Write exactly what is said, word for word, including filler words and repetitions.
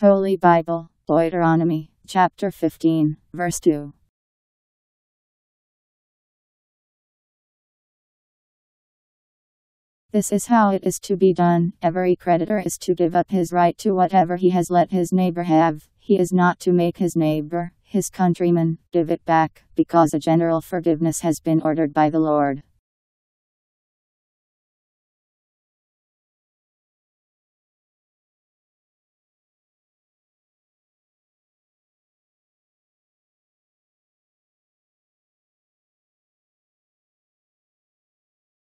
Holy Bible, Deuteronomy, chapter fifteen, verse two. This is how it is to be done. Every creditor is to give up his right to whatever he has let his neighbor have. He is not to make his neighbor, his countryman, give it back, because a general forgiveness has been ordered by the Lord.